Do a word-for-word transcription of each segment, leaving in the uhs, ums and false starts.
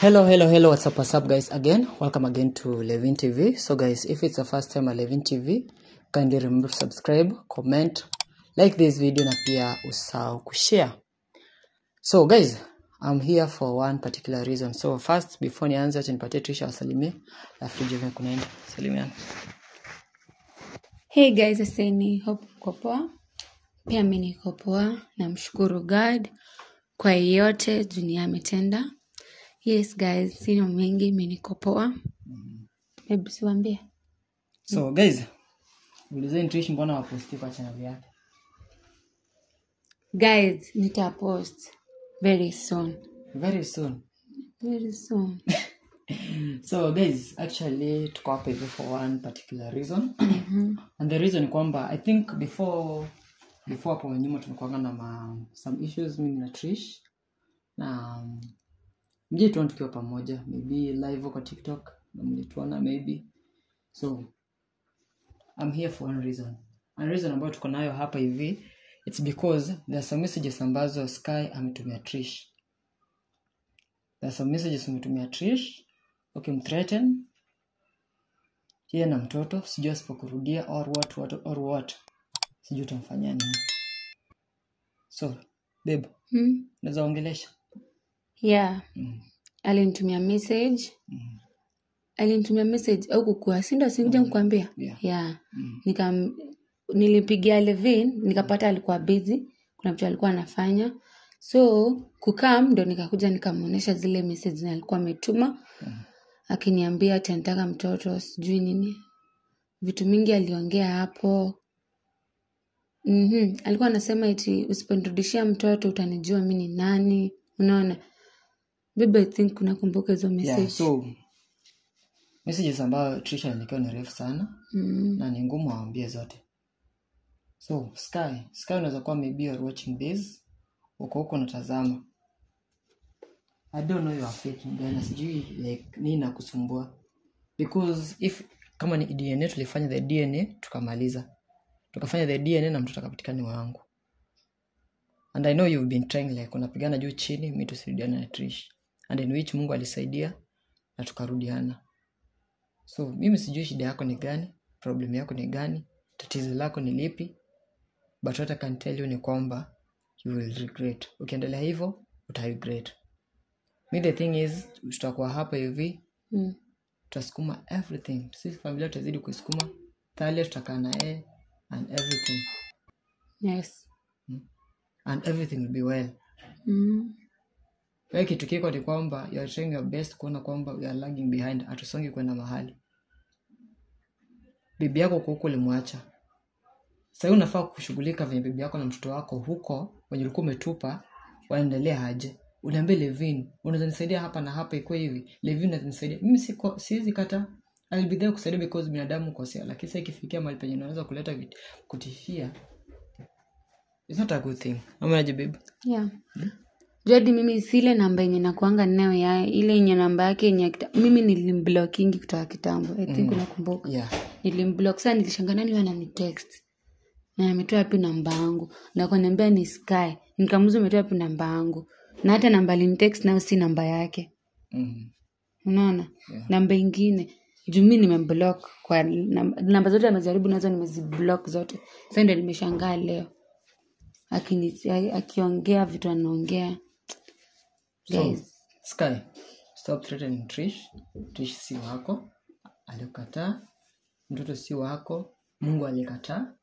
Hello, hello, hello, what's up, what's up, guys? Again, welcome again to Levyne T V. So, guys, if it's the first time at Levyne T V, kindly remember to subscribe, comment, like this video, na pia usahau kushare. So, guys, I'm here for one particular reason. So, first, before nianze, nipate Trish awasalimie, alafu tujue kunaenda. Salimiana. Hey, guys, asante, hope mko poa. Pia mimi niko poa, namshukuru God kwa yote dunia ametenda. Yes, guys, sina mengi, mimi niko poa. Hebu siwaambie. So, guys, ulizeni Trish mbona waposti kwa channel yake? Guys, nita post very soon. Very soon. Very soon. So, guys, actually tuko hapa hivi for one particular reason. Mm-hmm. And the reason kwamba I think before before hapo nyuma tumekuanga na ma, some issues mimi na Trish. Na um, mje tuone tukiwa pamoja, maybe live kwa TikTok, na mje tuona maybe. So, I'm here for one reason. And reason ambayo tuko nayo hapa hivi, it's because there are some messages ambazo Sky ametumia Trish. There are some messages ametumia Trish, okay, mthreaten, yeye na mtoto, sijui asipokurudia, or what, what, or what, sijui utamfanyia nini. So, babe, hmm? Naweza ongelesha? Yeah. Mm. Alinitumia message. Mm. Alinitumia message au kukua sindo sinja nikwambia. Mm. Yeah. Yeah. Mm. Nika nilipigia Levyne, nikapata alikuwa busy, kuna mtu alikuwa anafanya. So, kukaa ndo nikakuja nikamuonesha zile message na alikuwa ametuma. Mm. Akiniambia ati anataka mtoto sijui nini. Vitu mingi aliongea hapo. Mhm, mm alikuwa anasema eti usiponirudishia mtoto utanijua mimi ni nani. Unaona? Bebe, I think kuna kumbuka hizo message. Yeah, so, messages ambayo Trisha nilikuwa ni refu sana. Mm. Na ni ngumu waambie zote. So, Sky, Sky unaweza kuwa maybe you're watching this. Uko huko unatazama. I don't know you are faking. Then, sijui, like, nini inakusumbua. Because if, kama ni D N A, tulifanya the D N A, tukamaliza. Tukafanya the D N A na mtoto akapatikana ni wangu. And I know you've been trying, like, unapigana juu chini, mimi tusirudiana na Trish. And in which Mungu alisaidia na tukarudiana. So, mimi sijui shida yako ni gani, problem yako ni gani, tatizo lako ni lipi. But what I can tell you ni kwamba you will regret. Ukiendelea hivyo, uta regret. Me the thing is, tutakuwa hapa hivi. Mm. Tutasukuma everything. Sisi familia tutazidi kusukuma. Thalia tutakaa naye and everything. Yes. Mm. And everything will be well. Mm. Kwa kitu kiko ni kwamba you are trying your best kuona kwamba we are lagging behind, atusonge kwenda mahali. Bibi yako huko ulimwacha. Sasa unafaa kushughulika venye bibi yako na mtoto wako huko wenye ulikuwa umetupa waendelea aje. Unaambia Levyne, unaweza nisaidia hapa na hapa iko hivi. Levyne unaweza nisaidia. Mimi siko siwezi kata. I'll be there kusaidia because binadamu kosea. Lakini sasa ikifikia mahali penye unaweza kuleta kutishia, it's not a good thing. Ameje babe? Yeah. Hmm? Jadi mimi sile namba yenye nakuanga nayo ya ile yenye namba yake yenye mimi nilimblockingi kutoka kitambo. I think mm. unakumbuka. Yeah. Nilimblock sana nilishangana nilikuwa na mitext. Na ametoa wapi namba yangu? Na akaniambia ni Sky. Nikamuuliza umetoa wapi namba yangu? Na hata namba alinitext nayo si namba yake. Mhm. Unaona? Yeah. Namba nyingine. Juu mimi nimemblock kwa namba, namba zote amejaribu nazo nimeziblock zote. Sasa ndio nimeshangaa leo. Akini akiongea vitu anaongea. So, Sky, stop threatening Trish. Trish si wako. Alikataa. Mtoto si wako. Mungu alikataa.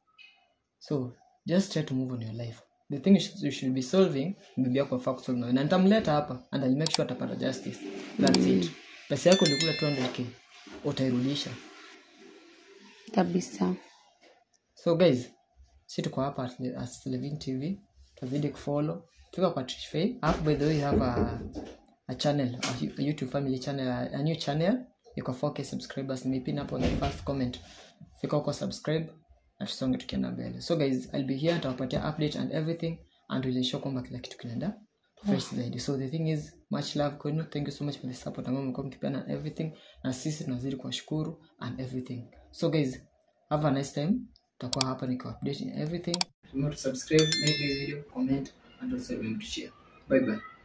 So, just try to move on your life. The thing you should be solving, bibi yako fa kusolve na. Na nitamleta hapa and I'll make sure atapata justice. That's mm. it. Pesa yako ulikula two hundred K. Utairudisha. Kabisa. So guys, si tuko hapa at Levyne T V. Tazidi kufollow. Tuko kwa Trish Faye. Half by the way, you have a a channel, a YouTube family channel, a new channel. Iko four K subscribers. Nimepin hapo the first comment. Fika uko subscribe na tusonge tukienda mbele. So guys, I'll be here nitawapatia update and everything and we'll ensure kwamba kila kitu kinaenda fresh zaidi. So the thing is, much love kwenu. Thank you so much for the support ambayo mko mkipeana and everything. Na sisi tunazidi kuwashukuru and everything. So guys, have a nice time. Tutakuwa hapa nikiwa update everything. Remember to subscribe, like this video, comment, and also remember to share. Bye bye.